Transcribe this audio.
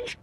Please,